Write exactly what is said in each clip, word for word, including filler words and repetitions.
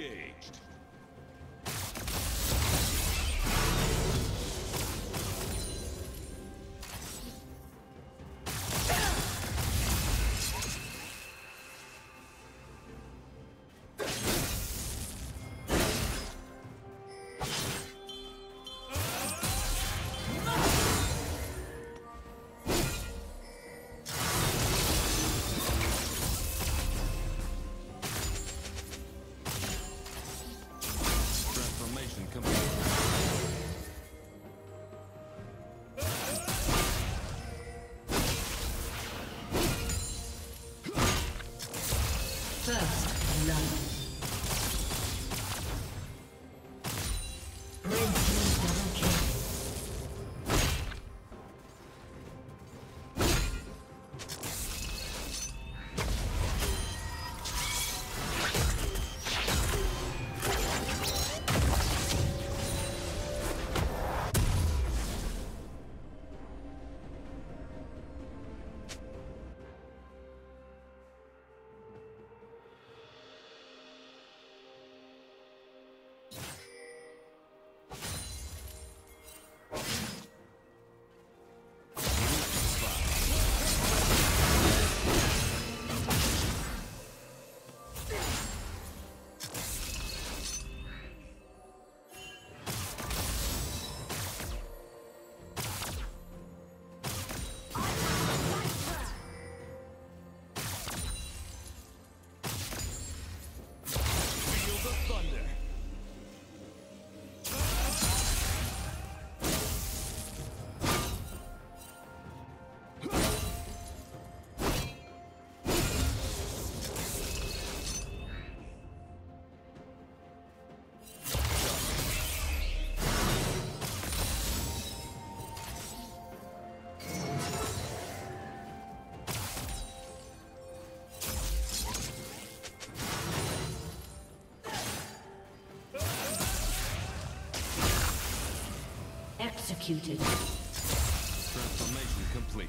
Engaged. First love. Executed. Transformation complete.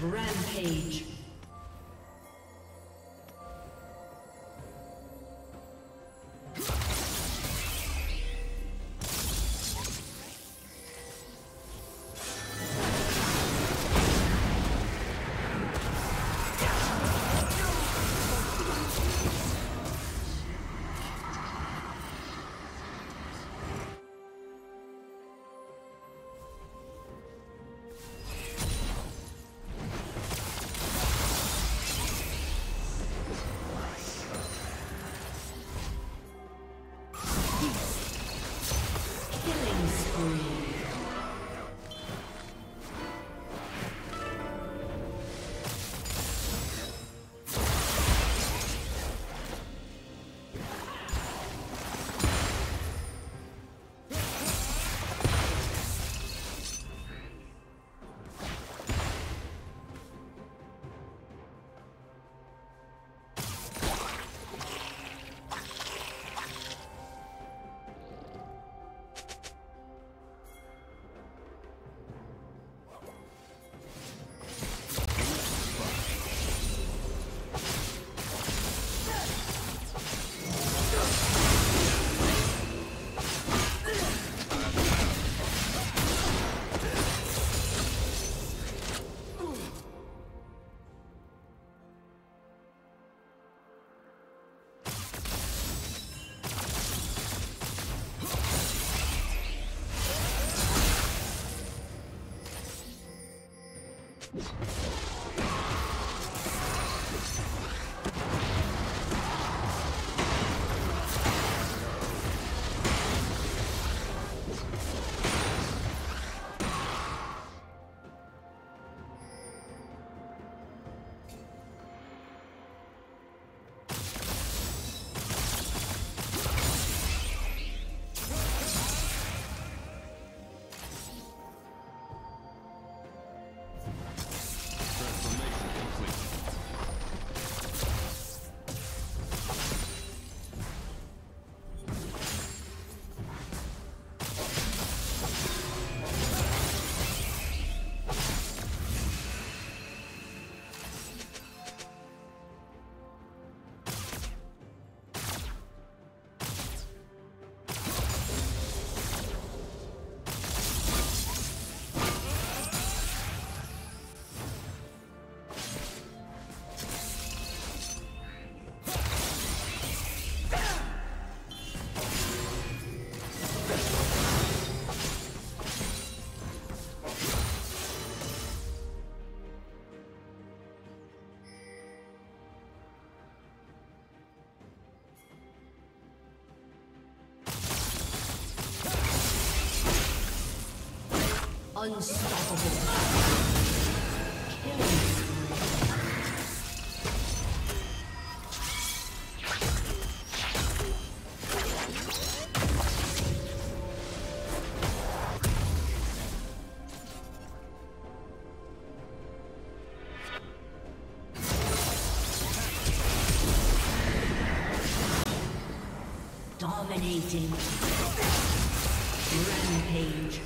Rampage. Unstoppable. Killing. Dominating. Rampage.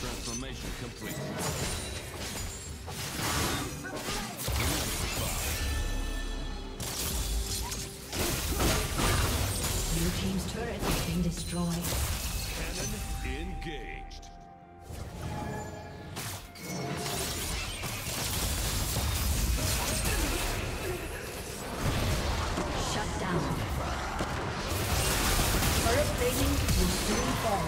Transformation complete. Team's turret has been destroyed. Cannon engaged. Shut down. Turret plating will soon fall.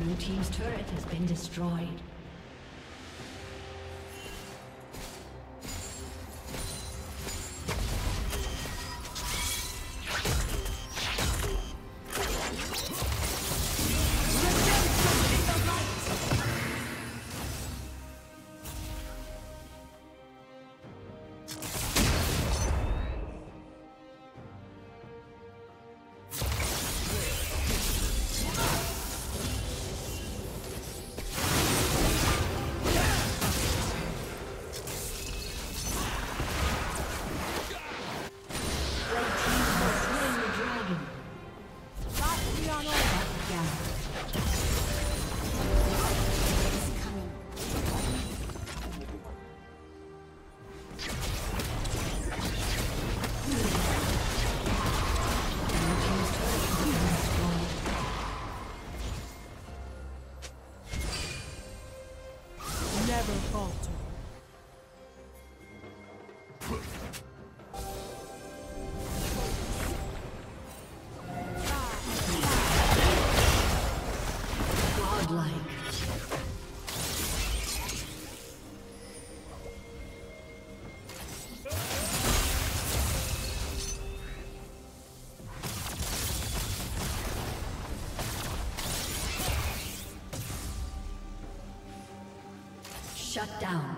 Blue team's turret has been destroyed. Shut down.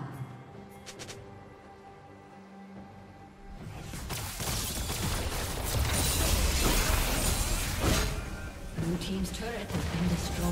Blue team's turret has been destroyed.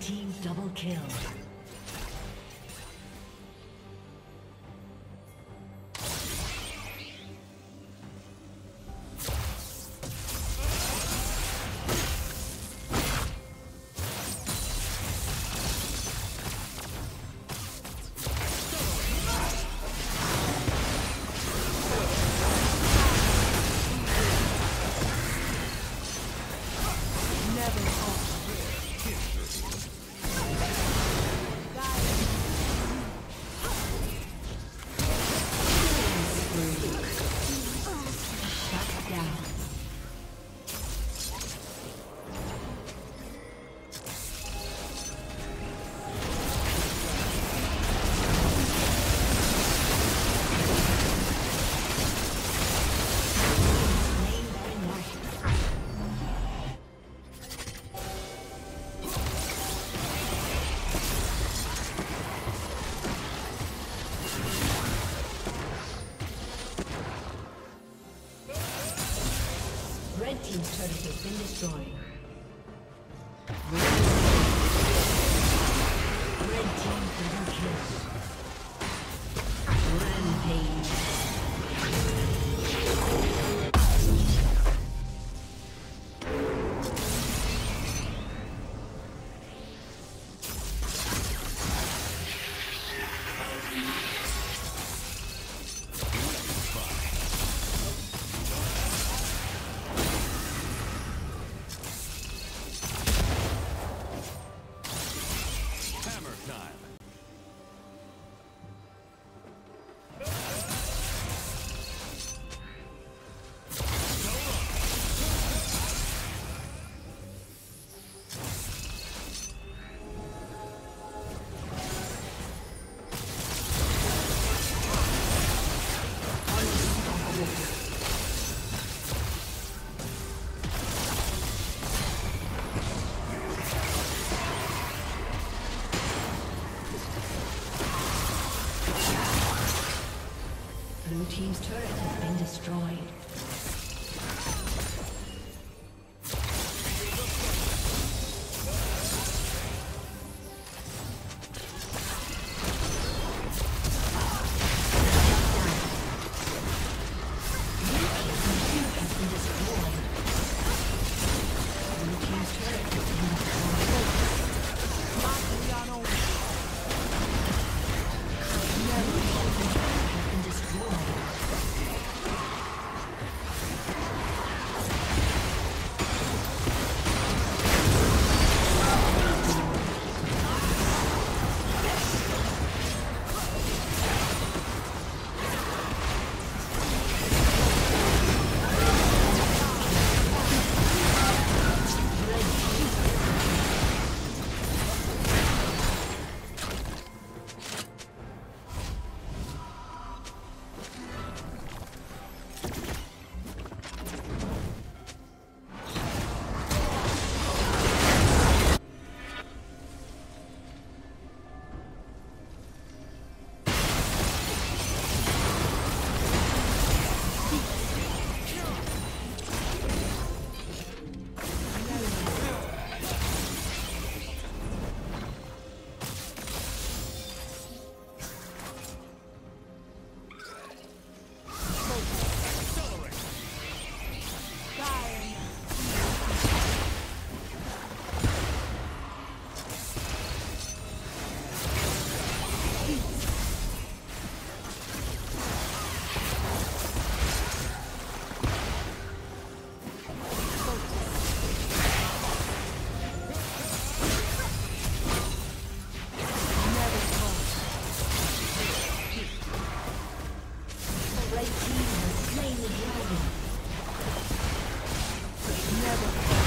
Team double kill. Team's turret has been destroyed. Red team double kill. Rampage. Team's turret has been destroyed. Red team has slain the dragon. Never.